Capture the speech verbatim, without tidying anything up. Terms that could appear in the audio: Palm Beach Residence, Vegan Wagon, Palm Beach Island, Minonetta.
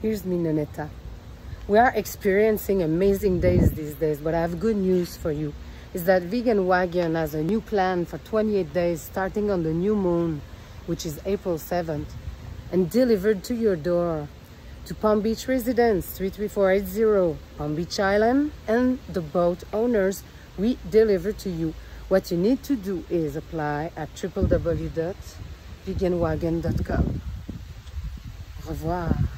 Here's Minonetta. We are experiencing amazing days these days, but I have good news for you. Is that Vegan Wagon has a new plan for twenty-eight days starting on the new moon, which is April seventh, and delivered to your door to Palm Beach Residence, three three four eight zero, Palm Beach Island, and the boat owners. We deliver to you. What you need to do is apply at w w w dot vegan wagon dot com. Au revoir.